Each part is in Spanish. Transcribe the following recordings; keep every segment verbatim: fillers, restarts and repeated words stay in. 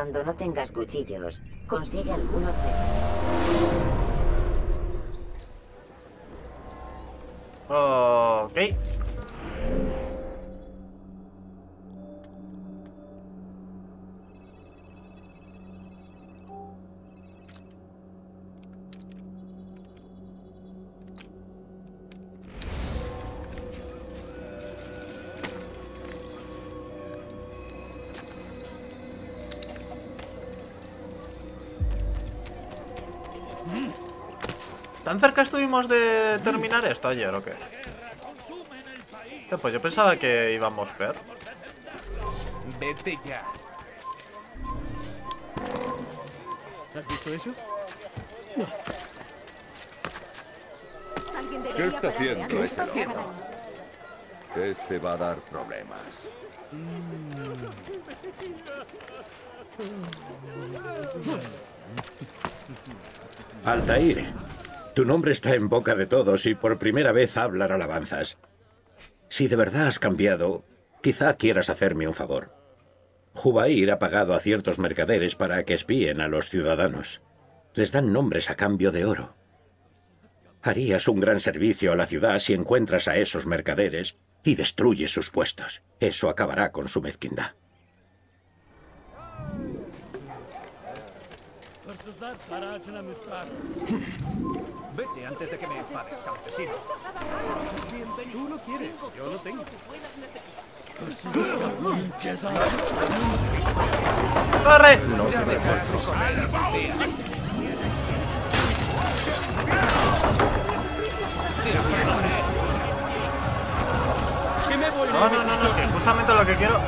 Cuando no tengas cuchillos, consigue algún objeto. Ok. ¿Tan cerca estuvimos de terminar esto ayer o qué? Pues yo pensaba que íbamos peor. Vete ya. ¿Has visto eso? No. ¿Qué está haciendo este loco? Este va a dar problemas. Altair, tu nombre está en boca de todos y por primera vez hablan alabanzas. Si de verdad has cambiado, quizá quieras hacerme un favor. Jubair ha pagado a ciertos mercaderes para que espíen a los ciudadanos. Les dan nombres a cambio de oro. Harías un gran servicio a la ciudad si encuentras a esos mercaderes y destruyes sus puestos. Eso acabará con su mezquindad. Vete antes de que me enfades, campesino. Tú lo quieres, yo lo tengo. ¡Corre! No te No, no, no, no, sí, justamente lo que quiero.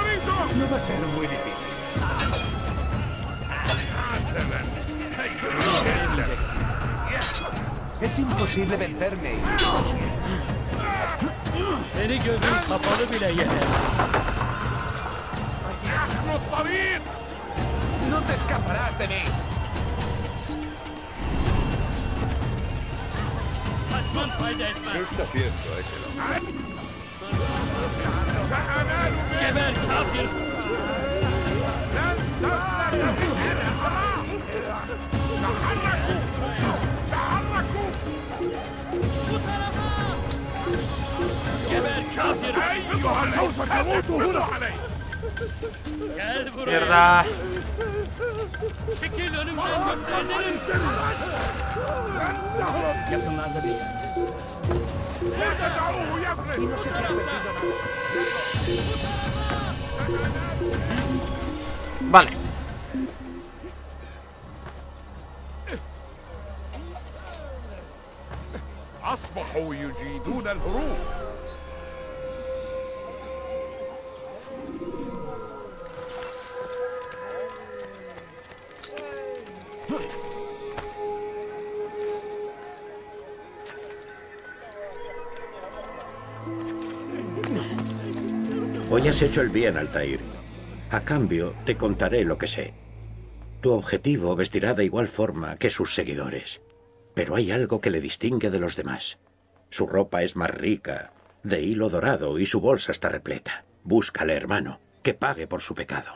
No va a ser muy difícil. Es imposible vencerme. No te escaparás de mí. ¿Qué está haciendo ese hombre? ¡Mierda! Vale. Hoy has hecho el bien, Altair. A cambio, te contaré lo que sé. Tu objetivo vestirá de igual forma que sus seguidores. Pero hay algo que le distingue de los demás. Su ropa es más rica, de hilo dorado, y su bolsa está repleta. Búscale, hermano, que pague por su pecado.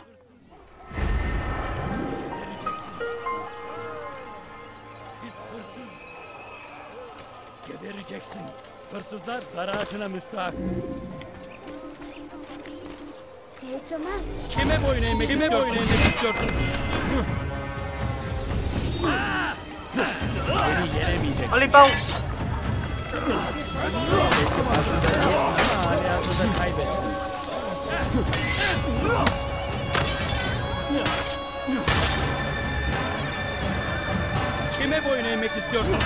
He hecho mal. Kime boyun eğmek, kime boyun eğmek istiyorsun? Beni yenemeyecek. Ali Pau. Hayatını kaybet. Kime boyun eğmek istiyorsun?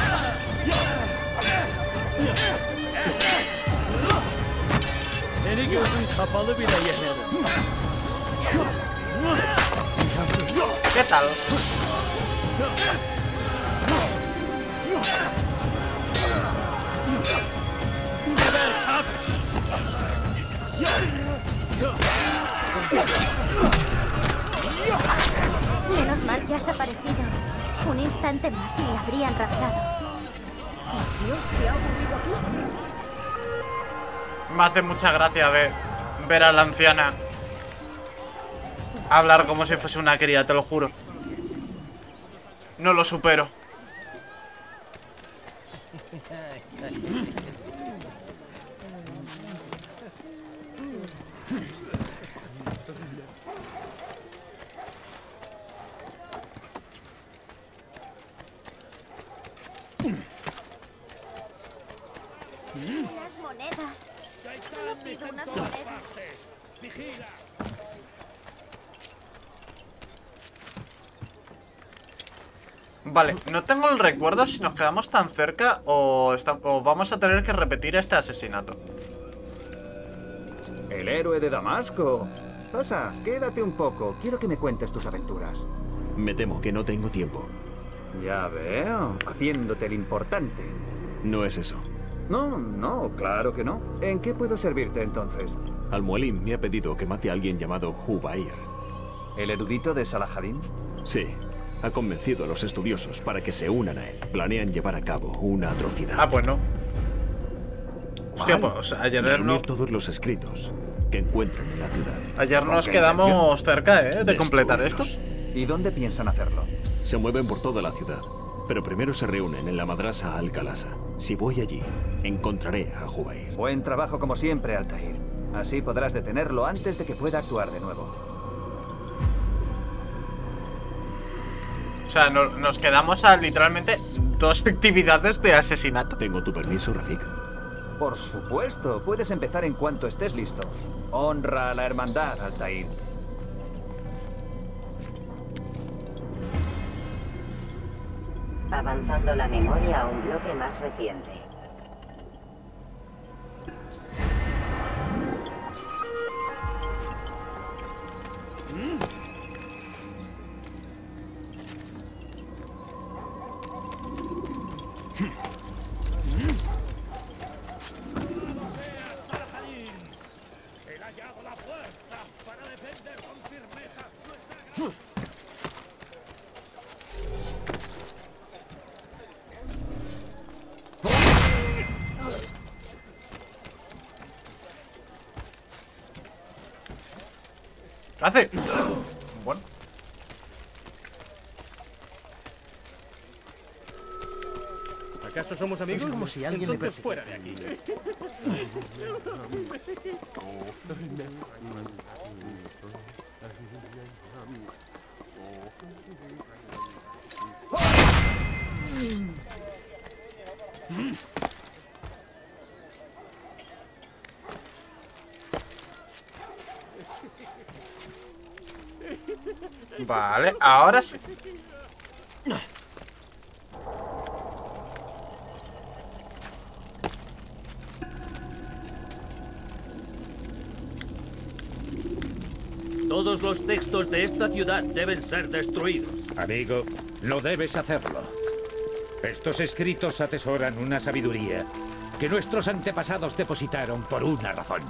Seni gözün kapalı bile yenerim. ¿Qué tal? Menos mal que has aparecido. Un instante más y la habrían raptado. Oh, Dios, ¿qué ha ocurrido aquí? Me hace mucha gracia ver, ver a la anciana hablar como si fuese una cría, te lo juro. No lo supero. Las monedas. Solo pido una moneda. Vigila. Vale, no tengo el recuerdo si nos quedamos tan cerca o, está, o vamos a tener que repetir este asesinato. El héroe de Damasco. Pasa, quédate un poco. Quiero que me cuentes tus aventuras. Me temo que no tengo tiempo. Ya veo, haciéndote el importante. No es eso. No, no, claro que no. ¿En qué puedo servirte entonces? Al-Mualim me ha pedido que mate a alguien llamado Jubair. ¿El erudito de Salahadín? Sí. Ha convencido a los estudiosos para que se unan a él. Planean llevar a cabo una atrocidad. Ah, pues no. Hostia, pues ayer no... Reunir todos los escritos que encuentren en la ciudad. Ayer nos quedamos cerca, ¿eh? De completar estos. ¿Y dónde piensan hacerlo? Se mueven por toda la ciudad, pero primero se reúnen en la madrasa Alcalaza. Si voy allí, encontraré a Jubair. Buen trabajo como siempre, Altair. Así podrás detenerlo antes de que pueda actuar de nuevo. O sea, no, nos quedamos a literalmente dos actividades de asesinato. ¿Tengo tu permiso, Rafik? Por supuesto, puedes empezar en cuanto estés listo. Honra a la hermandad, Altair. Avanzando la memoria a un bloque más reciente. Mm. ¿Qué hace? Bueno. ¿Acaso somos amigos? Es como si alguien le fuera de aquí. Vale, ahora sí. Todos los textos de esta ciudad deben ser destruidos. Amigo, no debes hacerlo. Estos escritos atesoran una sabiduría que nuestros antepasados depositaron por una razón.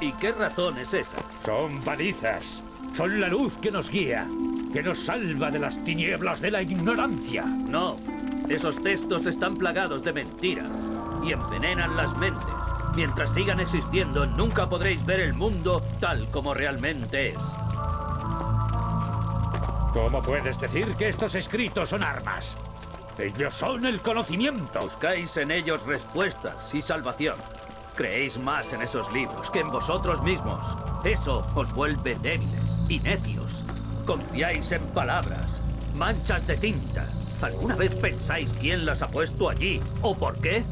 ¿Y qué razón es esa? Son balizas. Son la luz que nos guía, que nos salva de las tinieblas de la ignorancia. No, esos textos están plagados de mentiras y envenenan las mentes. Mientras sigan existiendo, nunca podréis ver el mundo tal como realmente es. ¿Cómo puedes decir que estos escritos son armas? Ellos son el conocimiento. Buscáis en ellos respuestas y salvación. Creéis más en esos libros que en vosotros mismos. Eso os vuelve débiles y necios. Confiáis en palabras, manchas de tinta. ¿Alguna vez pensáis quién las ha puesto allí o por qué?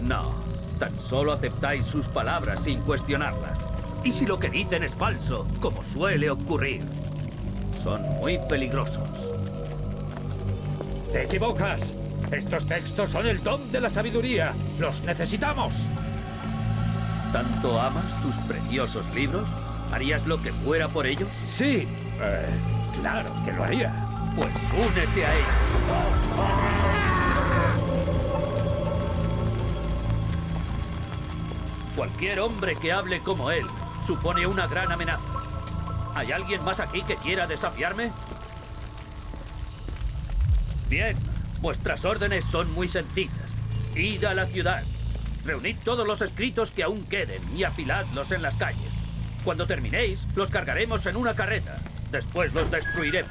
No, tan solo aceptáis sus palabras sin cuestionarlas. Y si lo que dicen es falso, como suele ocurrir, son muy peligrosos. ¡Te equivocas! Estos textos son el don de la sabiduría. ¡Los necesitamos! ¿Tanto amas tus preciosos libros? ¿Harías lo que fuera por ellos? Sí, eh, claro que lo haría. Pues únete a ellos. Cualquier hombre que hable como él supone una gran amenaza. ¿Hay alguien más aquí que quiera desafiarme? Bien, vuestras órdenes son muy sencillas. Id a la ciudad, reunid todos los escritos que aún queden y apiladlos en las calles. Cuando terminéis, los cargaremos en una carreta. Después los destruiremos.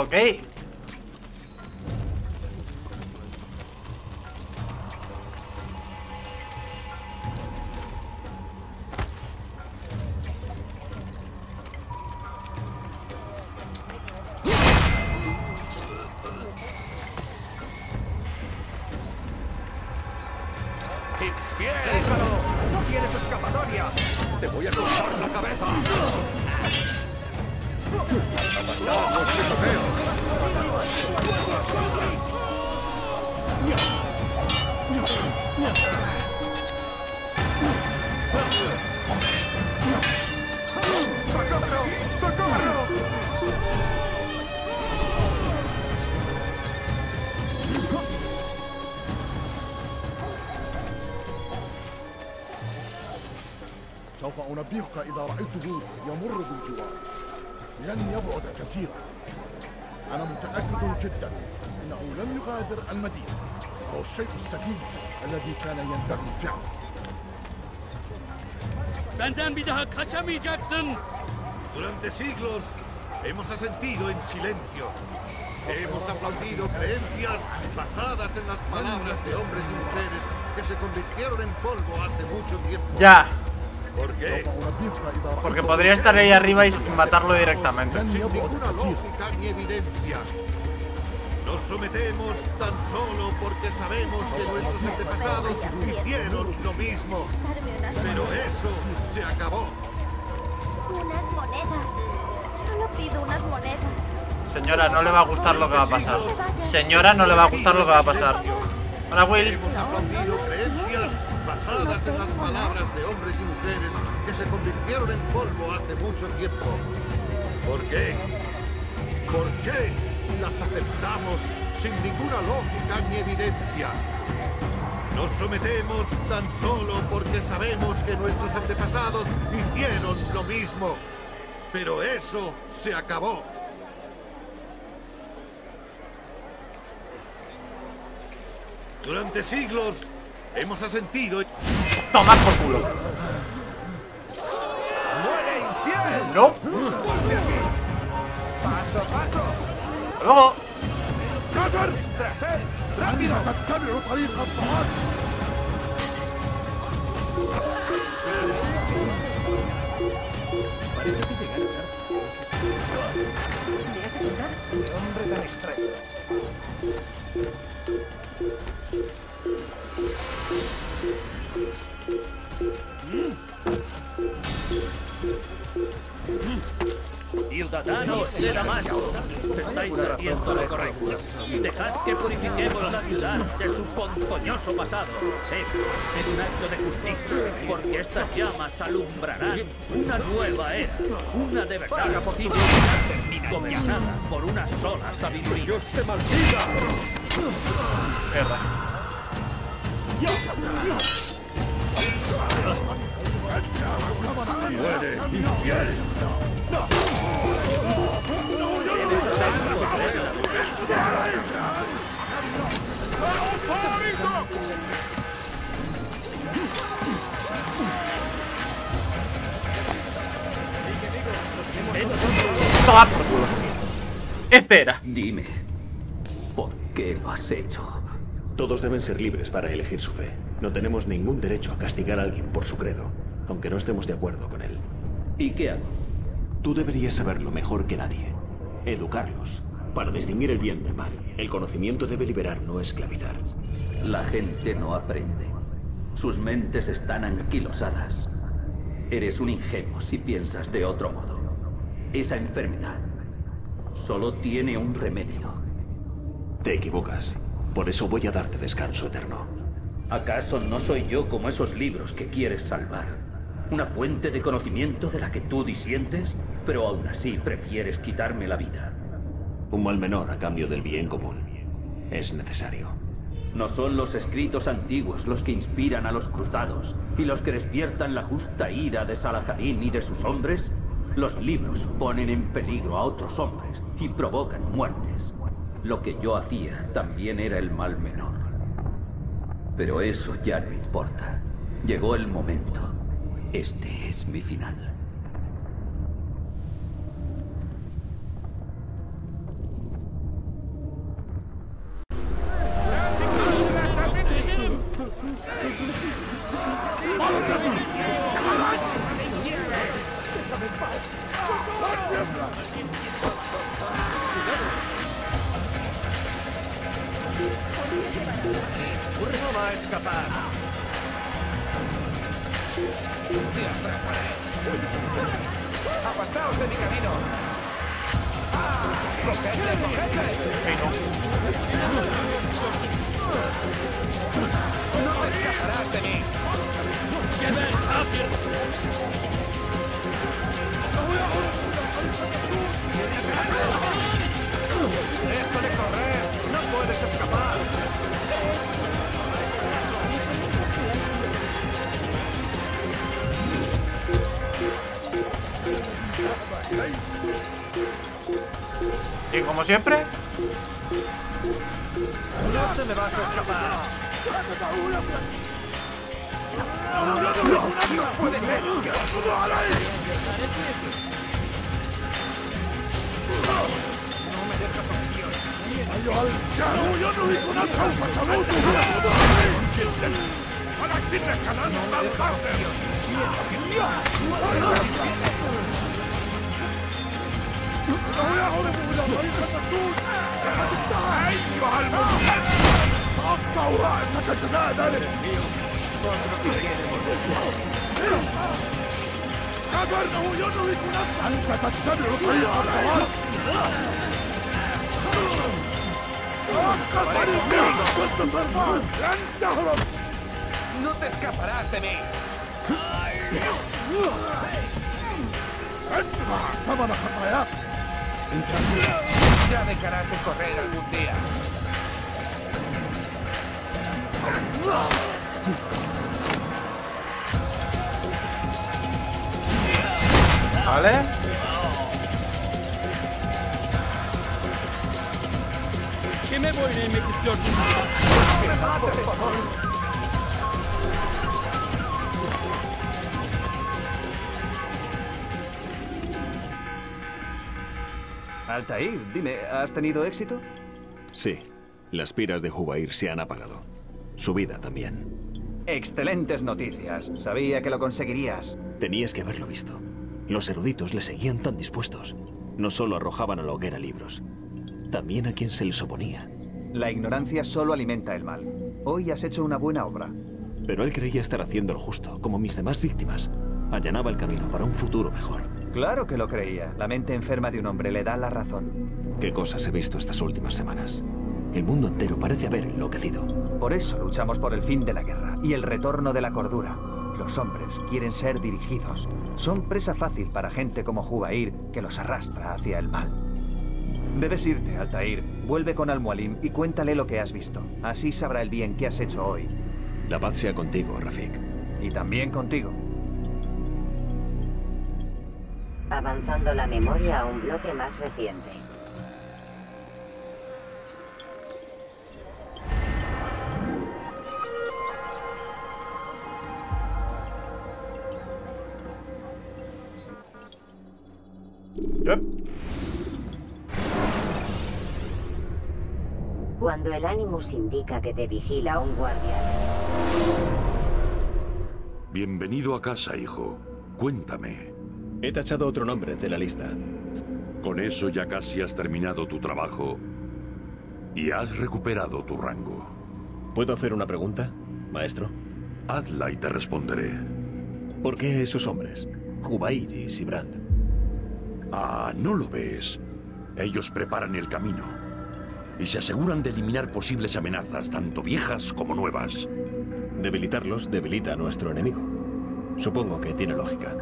Ok. سوف أنبهك إذا رأيته يمر بالجوار. لن يبعد كثيرا. أنا متأكد جدا أنه لم يغادر المدينة. هو الشيء السخيف الذي كان ينبغي فعله. Dandan Bidahak Hashami Jackson. Durante siglos hemos asentido en silencio. Hemos aplaudido creencias basadas en las palabras de hombres y mujeres que se convirtieron en polvo hace mucho tiempo. Ya. ¿Por qué? Porque podría estar ahí arriba y matarlo directamente. Sin ninguna lógica ni evidencia. Nos sometemos tan solo porque sabemos que nuestros antepasados hicieron lo mismo. Pero eso se acabó. Unas monedas. Solo pido unas monedas. Señora, no le va a gustar lo que va a pasar. Señora, no le va a gustar lo que va a pasar. Hola, Will. Basadas en las palabras de hombres y mujeres que se convirtieron en polvo hace mucho tiempo. ¿Por qué? ¿Por qué las aceptamos sin ninguna lógica ni evidencia? Nos sometemos tan solo porque sabemos que nuestros antepasados hicieron lo mismo. Pero eso se acabó. Durante siglos hemos asentido. Tomad por culo. ¡Muere, infiel! No. Paso, paso. Luego. ¡Rápido! Parece que llegaron. ¿Me has ayudado? ¡Qué hombre tan extraño! Ciudadanos de Damasco, estáis haciendo lo correcto. Dejad que purifiquemos la ciudad de su ponzoñoso pasado. Es un acto de justicia, porque estas llamas alumbrarán una nueva era, una de verdad y comenzada por una sola sabiduría. ¡Dios te maldiga! ¡Muere, infiel! Este era. Dime, ¿por qué lo has hecho? Todos deben ser libres para elegir su fe. No tenemos ningún derecho a castigar a alguien por su credo, aunque no estemos de acuerdo con él. ¿Y qué hago? Tú deberías saberlo mejor que nadie. Educarlos, para distinguir el bien del mal. El conocimiento debe liberar, no esclavizar. La gente no aprende. Sus mentes están anquilosadas. Eres un ingenuo si piensas de otro modo. Esa enfermedad solo tiene un remedio. Te equivocas. Por eso voy a darte descanso eterno. ¿Acaso no soy yo como esos libros que quieres salvar? ¿Una fuente de conocimiento de la que tú disientes? Pero aún así prefieres quitarme la vida. Un mal menor a cambio del bien común. Es necesario. No son los escritos antiguos los que inspiran a los cruzados y los que despiertan la justa ira de Salahadín y de sus hombres. Los libros ponen en peligro a otros hombres y provocan muertes. Lo que yo hacía también era el mal menor. Pero eso ya no importa. Llegó el momento. Este es mi final. Y como siempre, no se me va a escapar. No puede ser. No me deja protección. No, yo no digo nada. Para que te escalando tan tarde. No te escaparás de mí. Ya dejarás de correr algún día. ¿Vale? ¿Qué me voy a ir? ¡Me mato, por favor! Altair, dime, ¿has tenido éxito? Sí. Las piras de Jubair se han apagado. Su vida también. Excelentes noticias. Sabía que lo conseguirías. Tenías que haberlo visto. Los eruditos le seguían tan dispuestos. No solo arrojaban a la hoguera libros, también a quien se les oponía. La ignorancia solo alimenta el mal. Hoy has hecho una buena obra. Pero él creía estar haciendo el justo, como mis demás víctimas. Allanaba el camino para un futuro mejor. Claro que lo creía. La mente enferma de un hombre le da la razón. ¿Qué cosas he visto estas últimas semanas? El mundo entero parece haber enloquecido. Por eso luchamos por el fin de la guerra y el retorno de la cordura. Los hombres quieren ser dirigidos. Son presa fácil para gente como Jubair, que los arrastra hacia el mal. Debes irte, Altair. Vuelve con Al-Mualim y cuéntale lo que has visto. Así sabrá el bien que has hecho hoy. La paz sea contigo, Rafik. Y también contigo. Avanzando la memoria a un bloque más reciente. Yep. Cuando el Ánimus indica que te vigila un guardián. Bienvenido a casa, hijo. Cuéntame. He tachado otro nombre de la lista. Con eso ya casi has terminado tu trabajo y has recuperado tu rango. ¿Puedo hacer una pregunta, maestro? Hazla y te responderé. ¿Por qué esos hombres, Kubair y Sibrand? Ah, ¿no lo ves? Ellos preparan el camino y se aseguran de eliminar posibles amenazas, tanto viejas como nuevas. Debilitarlos debilita a nuestro enemigo. Supongo que tiene lógica.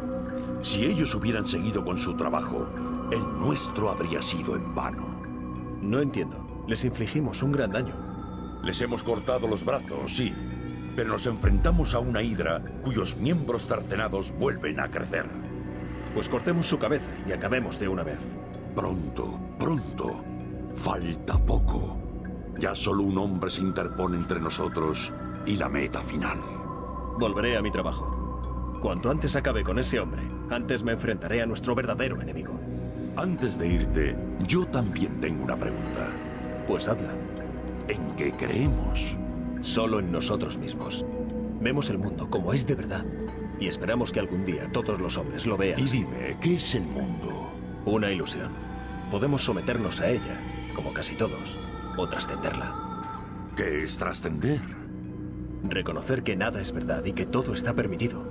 Si ellos hubieran seguido con su trabajo, el nuestro habría sido en vano. No entiendo. Les infligimos un gran daño. Les hemos cortado los brazos, sí. Pero nos enfrentamos a una hidra cuyos miembros cercenados vuelven a crecer. Pues cortemos su cabeza y acabemos de una vez. Pronto, pronto. Falta poco. Ya solo un hombre se interpone entre nosotros y la meta final. Volveré a mi trabajo. Cuanto antes acabe con ese hombre, antes me enfrentaré a nuestro verdadero enemigo. Antes de irte, yo también tengo una pregunta. Pues hazla. ¿En qué creemos? Solo en nosotros mismos. Vemos el mundo como es de verdad. Y esperamos que algún día todos los hombres lo vean. Y dime, ¿qué es el mundo? Una ilusión. Podemos someternos a ella, como casi todos, o trascenderla. ¿Qué es trascender? Reconocer que nada es verdad y que todo está permitido.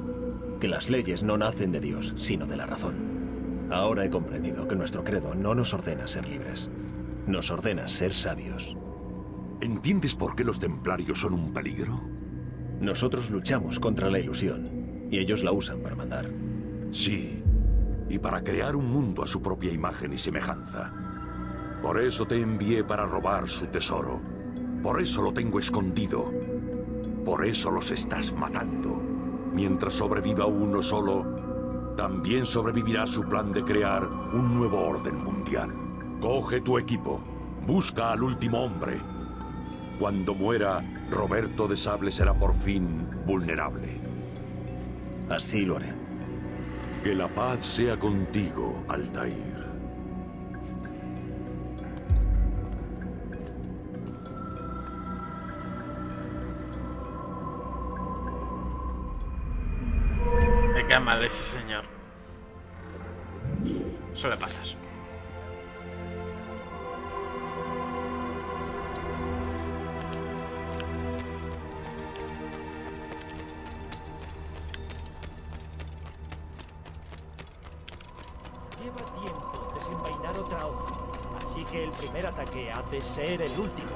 Que las leyes no nacen de Dios, sino de la razón. Ahora he comprendido que nuestro credo no nos ordena ser libres. Nos ordena ser sabios. ¿Entiendes por qué los templarios son un peligro? Nosotros luchamos contra la ilusión, y ellos la usan para mandar. Sí, y para crear un mundo a su propia imagen y semejanza. Por eso te envié para robar su tesoro. Por eso lo tengo escondido. Por eso los estás matando. Mientras sobreviva uno solo, también sobrevivirá su plan de crear un nuevo orden mundial. Coge tu equipo. Busca al último hombre. Cuando muera, Roberto de Sable será por fin vulnerable. Así lo haré. Que la paz sea contigo, Altair. De qué madre, sí, señor. Suele pasar. De ser el último.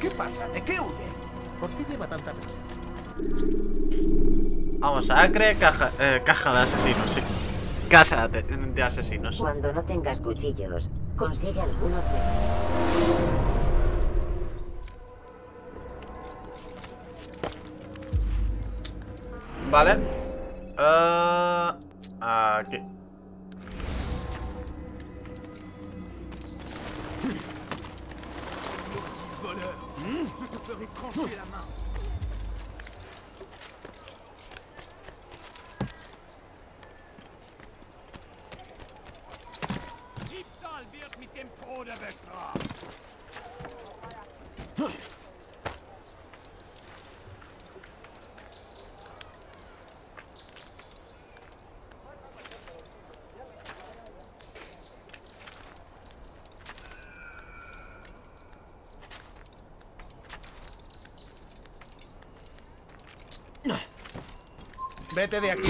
¿Qué pasa? ¿De qué huye? ¿Por qué lleva tanta prisa? Vamos a Acre, caja, eh, caja de asesinos, sí. Casa de, de asesinos. Cuando no tengas cuchillos, consigue alguno de... Vale. Uh, aquí. Vete de aquí.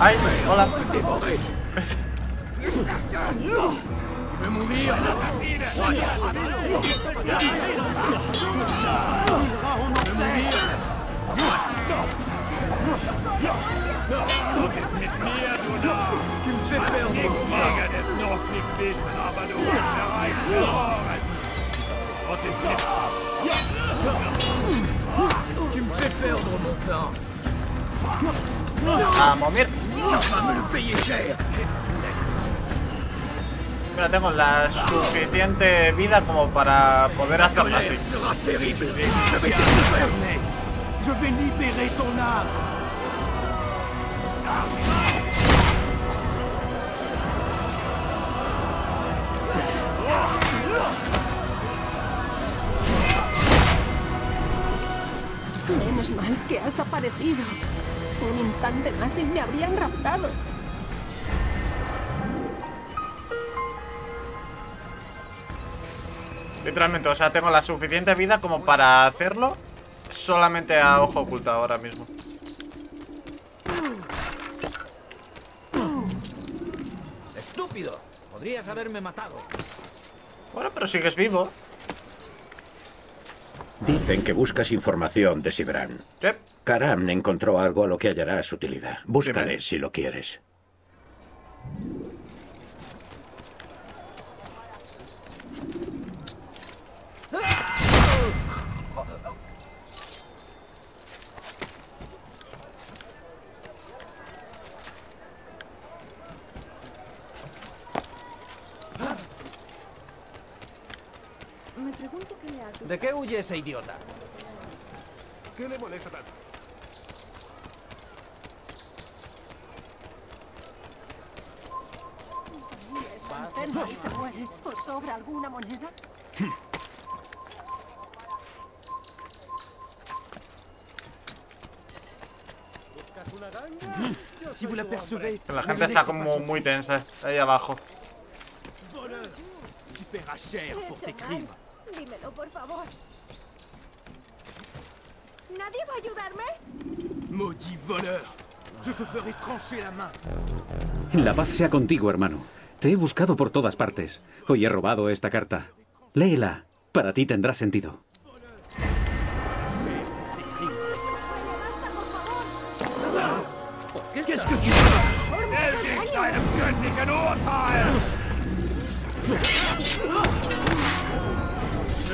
Ay, hola. Me moví a la casina. Vamos, mierda. Mira, tengo la suficiente vida como para poder hacerlo así. Menos mal que has aparecido. Un instante más y me habrían raptado. Literalmente, o sea, tengo la suficiente vida como para hacerlo solamente a ojo oculto ahora mismo. Estúpido, podrías haberme matado. Bueno, pero sigues vivo. Dicen que buscas información de Sibrand. ¿Qué? Karam encontró algo a lo que hallarás utilidad. Búscale Dime. si lo quieres. ¿De qué huye ese idiota? ¿Qué le molesta tanto? ¿Os sobra alguna moneda? La gente está como muy tensa ahí abajo. Dímelo, por favor. ¿Nadie va a ayudarme? Maudit voleur. Je te ferai trancher la main. La paz sea contigo, hermano. Te he buscado por todas partes. Hoy he robado esta carta. Léela. Para ti tendrá sentido.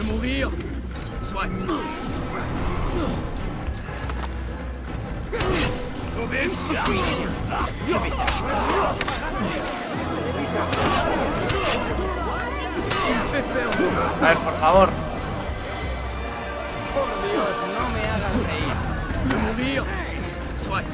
Morir. Soit. A ver, por favor. Por Dios, no me hagas reír. Le morir. Soit.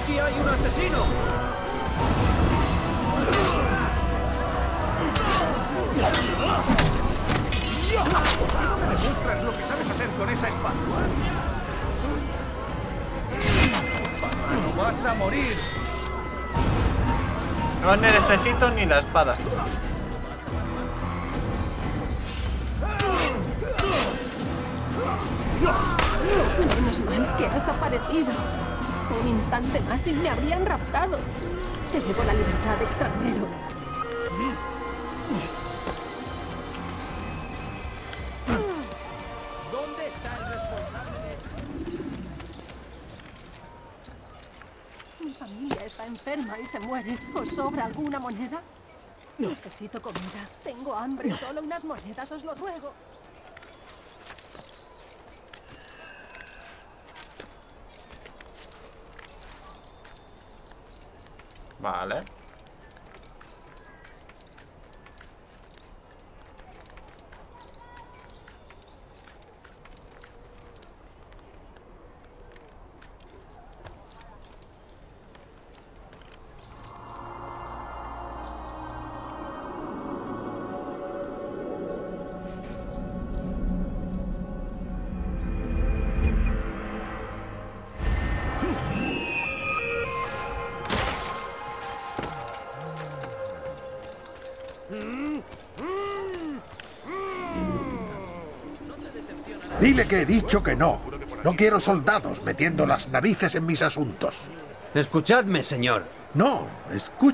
¡Aquí hay un asesino! ¿Me demuestras lo que sabes hacer con esa espada? ¡No vas a morir! No necesito ni la espada. Menos mal que has aparecido. Un instante más y me habrían raptado. Te llevo la libertad, extranjero. ¿Dónde está el responsable? Mi familia está enferma y se muere. ¿Os sobra alguna moneda? Necesito comida. Tengo hambre. Solo unas monedas, os lo ruego. Vale. Dile que he dicho que no. No quiero soldados metiendo las narices en mis asuntos. Escuchadme, señor. No, escucha.